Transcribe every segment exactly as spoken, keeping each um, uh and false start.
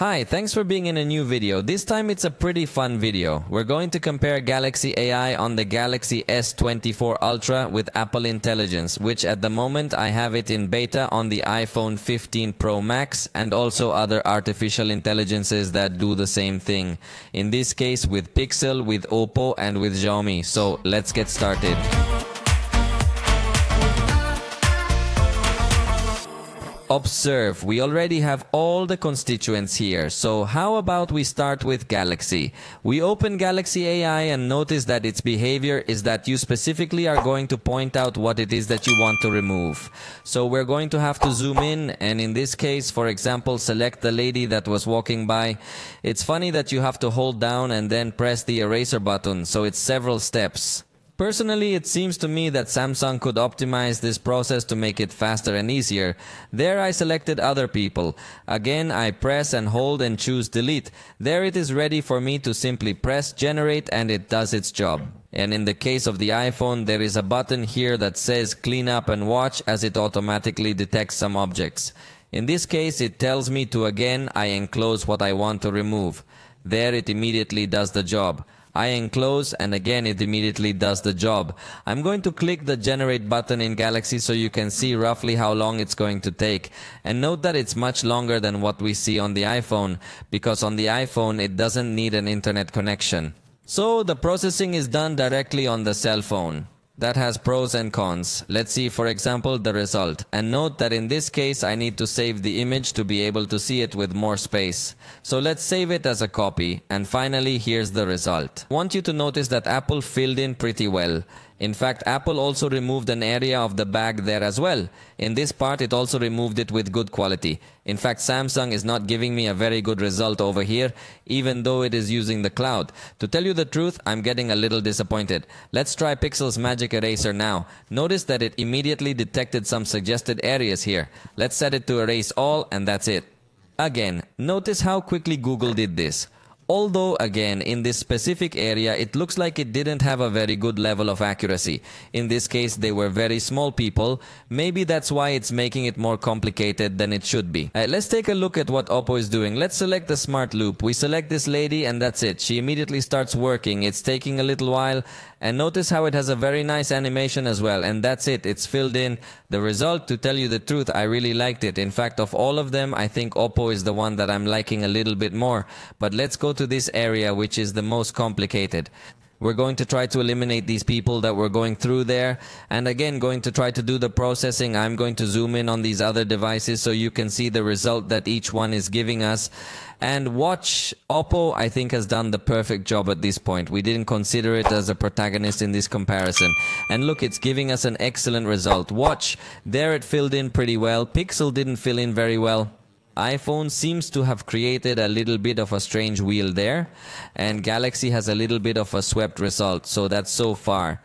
Hi, thanks for being in a new video. This time it's a pretty fun video. We're going to compare Galaxy A I on the Galaxy S twenty-four Ultra with Apple Intelligence, which at the moment I have it in beta on the iPhone fifteen Pro Max and also other artificial intelligences that do the same thing. In this case with Pixel, with Oppo and with Xiaomi. So let's get started. Observe, we already have all the constituents here, so how about we start with Galaxy? We open Galaxy A I and notice that its behavior is that you specifically are going to point out what it is that you want to remove. So we're going to have to zoom in, and in this case, for example, select the lady that was walking by. It's funny that you have to hold down and then press the eraser button, so it's several steps. Personally, it seems to me that Samsung could optimize this process to make it faster and easier. There I selected other people. Again, I press and hold and choose delete. There it is ready for me to simply press generate and it does its job. And in the case of the iPhone, there is a button here that says clean up and watch as it automatically detects some objects. In this case, it tells me to again, I enclose what I want to remove. There it immediately does the job. I enclose and again it immediately does the job. I'm going to click the generate button in Galaxy so you can see roughly how long it's going to take. And note that it's much longer than what we see on the iPhone, because on the iPhone it doesn't need an internet connection. So the processing is done directly on the cell phone. That has pros and cons. Let's see, for example, the result. And note that in this case, I need to save the image to be able to see it with more space. So let's save it as a copy. And finally, here's the result. I want you to notice that Apple filled in pretty well. In fact, Apple also removed an area of the bag there as well. In this part, it also removed it with good quality. In fact, Samsung is not giving me a very good result over here, even though it is using the cloud. To tell you the truth, I'm getting a little disappointed. Let's try Pixel's Magic Eraser now. Notice that it immediately detected some suggested areas here. Let's set it to erase all, and that's it. Again, notice how quickly Google did this. Although, again, in this specific area, it looks like it didn't have a very good level of accuracy. In this case, they were very small people. Maybe that's why it's making it more complicated than it should be. All right, let's take a look at what Oppo is doing. Let's select the smart loop. We select this lady and that's it. She immediately starts working. It's taking a little while. And notice how it has a very nice animation as well. And that's it. It's filled in. The result, to tell you the truth, I really liked it. In fact, of all of them, I think Oppo is the one that I'm liking a little bit more. But let's go to to this area, which is the most complicated. We're going to try to eliminate these people that were going through there, and again going to try to do the processing. I'm going to zoom in on these other devices so you can see the result that each one is giving us. And watch, Oppo I think has done the perfect job at this point. We didn't consider it as a protagonist in this comparison. And look, it's giving us an excellent result. Watch, there it filled in pretty well. Pixel didn't fill in very well. iPhone seems to have created a little bit of a strange wheel there, and Galaxy has a little bit of a swept result, so that's so far.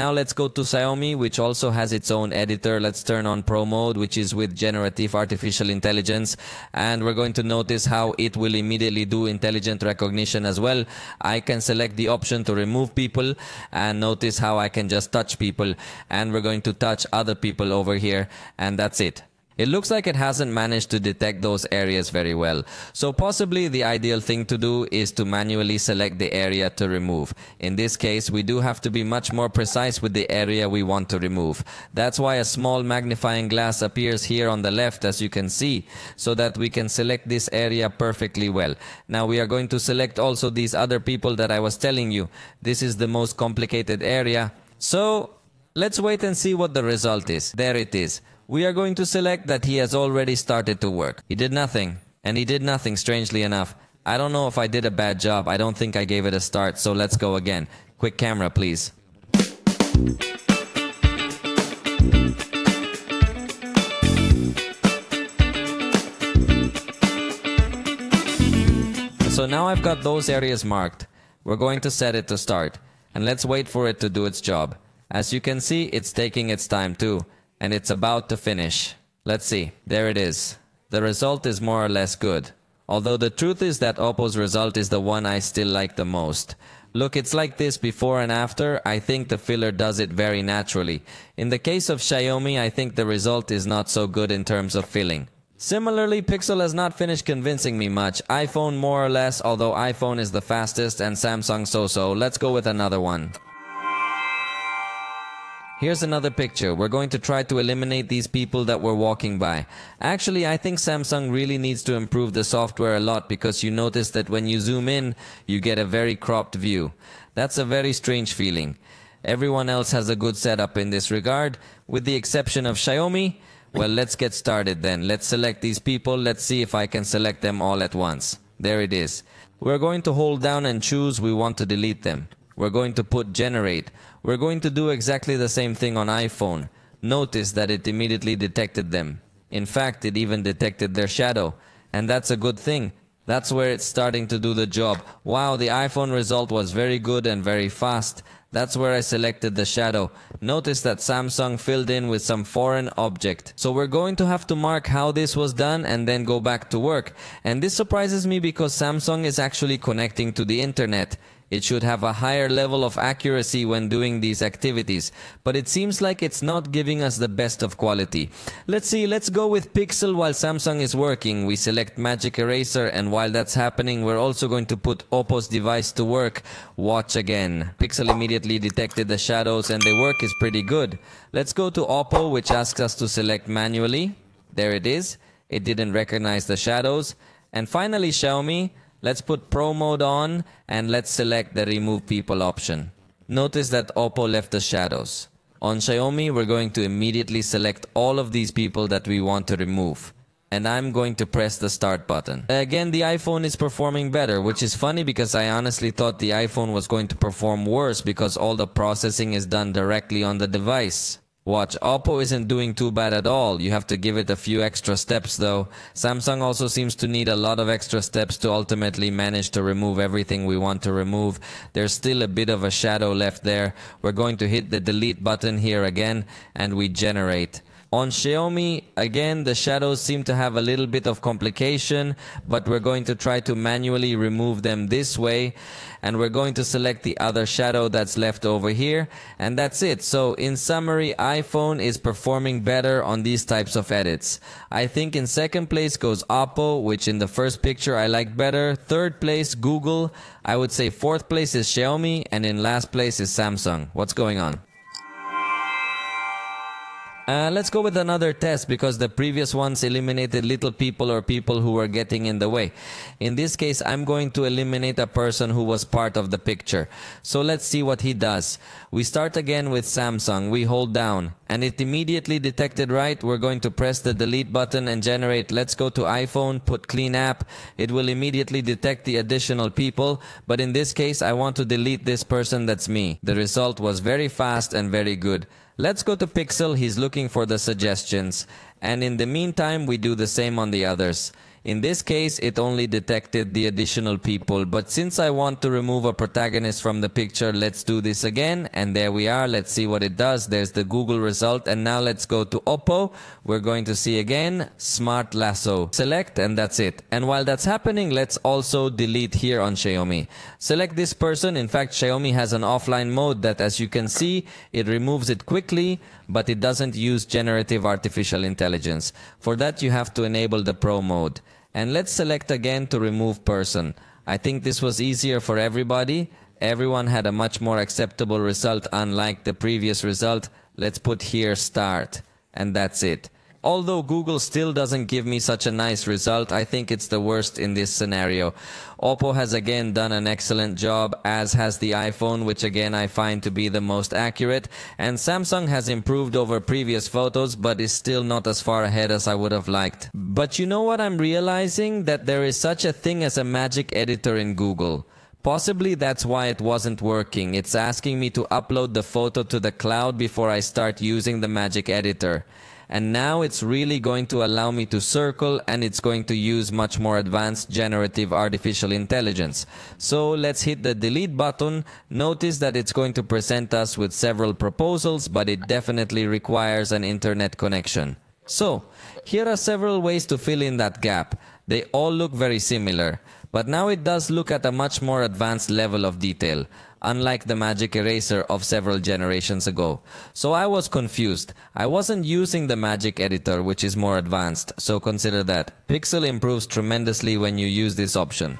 Now let's go to Xiaomi, which also has its own editor. Let's turn on Pro Mode, which is with generative artificial intelligence, and we're going to notice how it will immediately do intelligent recognition as well. I can select the option to remove people, and notice how I can just touch people, and we're going to touch other people over here, and that's it. It looks like it hasn't managed to detect those areas very well. So possibly the ideal thing to do is to manually select the area to remove. In this case, we do have to be much more precise with the area we want to remove. That's why a small magnifying glass appears here on the left, as you can see, so that we can select this area perfectly well. Now we are going to select also these other people that I was telling you. This is the most complicated area. So let's wait and see what the result is. There it is. We are going to select that he has already started to work. He did nothing, and he did nothing, strangely enough. I don't know if I did a bad job. I don't think I gave it a start, so let's go again. Quick camera, please. So now I've got those areas marked. We're going to set it to start, and let's wait for it to do its job. As you can see, it's taking its time too. And it's about to finish. Let's see. There it is. The result is more or less good. Although the truth is that Oppo's result is the one I still like the most. Look, it's like this before and after. I think the filler does it very naturally. In the case of Xiaomi, I think the result is not so good in terms of filling. Similarly, Pixel has not finished convincing me much. iPhone more or less, although iPhone is the fastest and Samsung so-so. Let's go with another one. Here's another picture. We're going to try to eliminate these people that we're walking by. Actually, I think Samsung really needs to improve the software a lot, because you notice that when you zoom in, you get a very cropped view. That's a very strange feeling. Everyone else has a good setup in this regard, with the exception of Xiaomi. Well, let's get started then. Let's select these people. Let's see if I can select them all at once. There it is. We're going to hold down and choose. We want to delete them. We're going to put generate. We're going to do exactly the same thing on iPhone. Notice that it immediately detected them. In fact, it even detected their shadow. And that's a good thing. That's where it's starting to do the job. Wow, the iPhone result was very good and very fast. That's where I selected the shadow. Notice that Samsung filled in with some foreign object. So we're going to have to mark how this was done and then go back to work. And this surprises me because Samsung is actually connecting to the internet. It should have a higher level of accuracy when doing these activities. But it seems like it's not giving us the best of quality. Let's see, let's go with Pixel while Samsung is working. We select Magic Eraser, and while that's happening, we're also going to put Oppo's device to work. Watch again. Pixel immediately detected the shadows and the work is pretty good. Let's go to Oppo, which asks us to select manually. There it is. It didn't recognize the shadows. And finally, Xiaomi. Let's put Pro Mode on and let's select the Remove People option. Notice that Oppo left the shadows. On Xiaomi, we're going to immediately select all of these people that we want to remove. And I'm going to press the Start button. Again, the iPhone is performing better, which is funny because I honestly thought the iPhone was going to perform worse because all the processing is done directly on the device. Watch, Oppo isn't doing too bad at all. You have to give it a few extra steps though. Samsung also seems to need a lot of extra steps to ultimately manage to remove everything we want to remove. There's still a bit of a shadow left there. We're going to hit the delete button here again and we generate. On Xiaomi, again, the shadows seem to have a little bit of complication, but we're going to try to manually remove them this way. And we're going to select the other shadow that's left over here. And that's it. So in summary, iPhone is performing better on these types of edits. I think in second place goes Oppo, which in the first picture I liked better. Third place, Google. I would say fourth place is Xiaomi. And in last place is Samsung. What's going on? Uh, let's go with another test because the previous ones eliminated little people or people who were getting in the way. In this case, I'm going to eliminate a person who was part of the picture. So let's see what he does. We start again with Samsung. We hold down and it immediately detected right. We're going to press the delete button and generate. Let's go to iPhone, put clean app. It will immediately detect the additional people. But in this case, I want to delete this person. That's me. The result was very fast and very good. Let's go to Pixel, he's looking for the suggestions. And in the meantime, we do the same on the others. In this case, it only detected the additional people. But since I want to remove a protagonist from the picture, let's do this again. And there we are, let's see what it does. There's the Google result. And now let's go to Oppo. We're going to see again, Smart Lasso. Select, and that's it. And while that's happening, let's also delete here on Xiaomi. Select this person. In fact, Xiaomi has an offline mode that, as you can see, it removes it quickly, but it doesn't use generative artificial intelligence. For that, you have to enable the Pro Mode. And let's select again to remove person. I think this was easier for everybody. Everyone had a much more acceptable result, unlike the previous result. Let's put here start. And that's it. Although Google still doesn't give me such a nice result, I think it's the worst in this scenario. Oppo has again done an excellent job, as has the iPhone, which again I find to be the most accurate. And Samsung has improved over previous photos, but is still not as far ahead as I would have liked. But you know what I'm realizing? That there is such a thing as a magic editor in Google. Possibly that's why it wasn't working. It's asking me to upload the photo to the cloud before I start using the magic editor. And now it's really going to allow me to circle, and it's going to use much more advanced generative artificial intelligence. So let's hit the delete button. Notice that it's going to present us with several proposals, but it definitely requires an internet connection. So here are several ways to fill in that gap. They all look very similar, but now it does look at a much more advanced level of detail, unlike the Magic Eraser of several generations ago. So I was confused. I wasn't using the Magic Editor, which is more advanced, so consider that. Pixel improves tremendously when you use this option.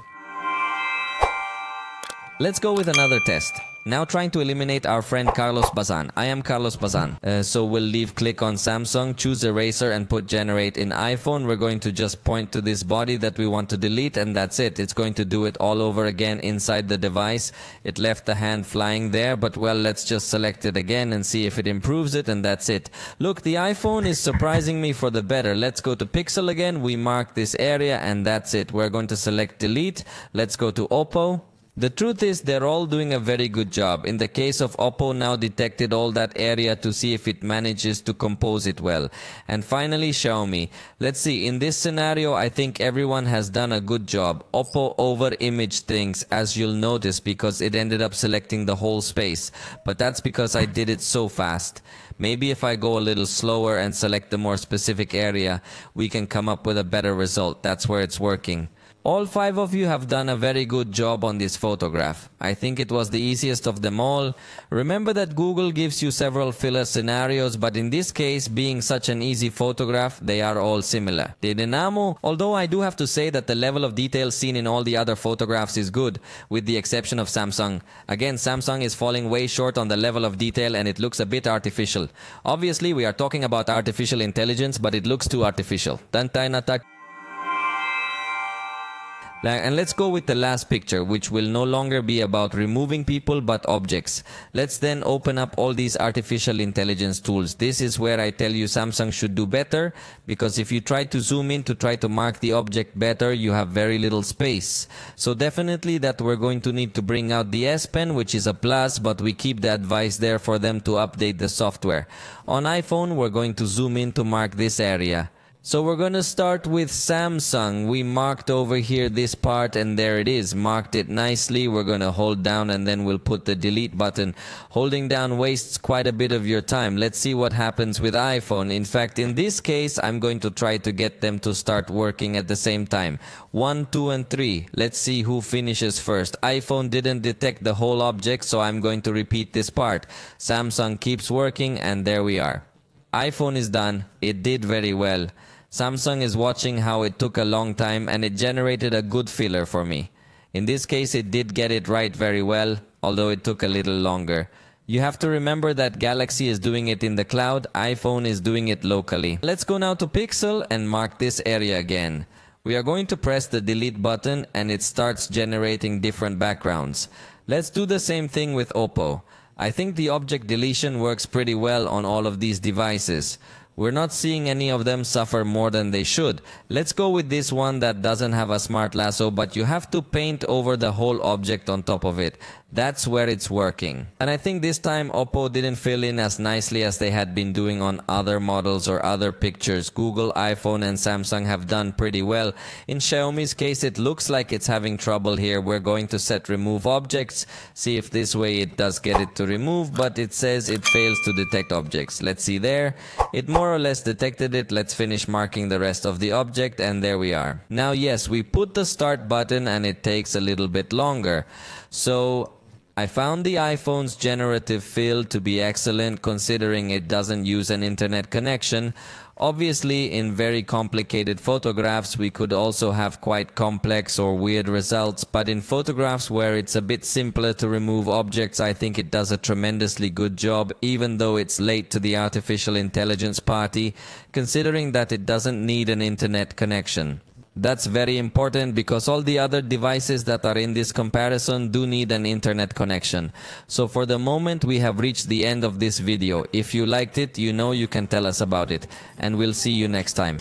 Let's go with another test. Now trying to eliminate our friend Carlos Bazan. I am Carlos Bazan. Uh, so we'll leave click on Samsung, choose eraser and put generate in iPhone. We're going to just point to this body that we want to delete and that's it. It's going to do it all over again inside the device. It left the hand flying there, but well, let's just select it again and see if it improves it and that's it. Look, the iPhone is surprising me for the better. Let's go to Pixel again. We mark this area and that's it. We're going to select delete. Let's go to Oppo. The truth is they're all doing a very good job. In the case of Oppo, now detected all that area to see if it manages to compose it well. And finally, Xiaomi. Let's see, in this scenario, I think everyone has done a good job. Oppo over-imaged things, as you'll notice, because it ended up selecting the whole space. But that's because I did it so fast. Maybe if I go a little slower and select the more specific area, we can come up with a better result. That's where it's working. All five of you have done a very good job on this photograph. I think it was the easiest of them all. Remember that Google gives you several filler scenarios, but in this case, being such an easy photograph, they are all similar. Dinamo, although I do have to say that the level of detail seen in all the other photographs is good, with the exception of Samsung. Again, Samsung is falling way short on the level of detail and it looks a bit artificial. Obviously, we are talking about artificial intelligence, but it looks too artificial. Tantay natak. And let's go with the last picture, which will no longer be about removing people but objects. Let's then open up all these artificial intelligence tools. This is where I tell you Samsung should do better, because if you try to zoom in to try to mark the object better, you have very little space. So definitely that we're going to need to bring out the S Pen, which is a plus, but we keep the advice there for them to update the software. On iPhone, we're going to zoom in to mark this area. So we're going to start with Samsung. We marked over here this part and there it is. Marked it nicely. We're going to hold down and then we'll put the delete button. Holding down wastes quite a bit of your time. Let's see what happens with iPhone. In fact, in this case, I'm going to try to get them to start working at the same time. One, two, and three. Let's see who finishes first. iPhone didn't detect the whole object, so I'm going to repeat this part. Samsung keeps working and there we are. iPhone is done. It did very well. Samsung is watching how it took a long time and it generated a good filler for me. In this case, it did get it right very well, although it took a little longer. You have to remember that Galaxy is doing it in the cloud, iPhone is doing it locally. Let's go now to Pixel and mark this area again. We are going to press the delete button and it starts generating different backgrounds. Let's do the same thing with Oppo. I think the object deletion works pretty well on all of these devices. We're not seeing any of them suffer more than they should. Let's go with this one that doesn't have a smart lasso, but you have to paint over the whole object on top of it. That's where it's working. And I think this time Oppo didn't fill in as nicely as they had been doing on other models or other pictures. Google, iPhone, and Samsung have done pretty well. In Xiaomi's case, it looks like it's having trouble here. We're going to set remove objects, see if this way it does get it to remove, but it says it fails to detect objects. Let's see there. It more or less detected it. Let's finish marking the rest of the object, and there we are. Now, yes, we put the start button, and it takes a little bit longer. So I found the iPhone's generative fill to be excellent considering it doesn't use an internet connection. Obviously, in very complicated photographs, we could also have quite complex or weird results, but in photographs where it's a bit simpler to remove objects, I think it does a tremendously good job, even though it's late to the artificial intelligence party, considering that it doesn't need an internet connection. That's very important because all the other devices that are in this comparison do need an internet connection. So for the moment, we have reached the end of this video. If you liked it, you know you can tell us about it. And we'll see you next time.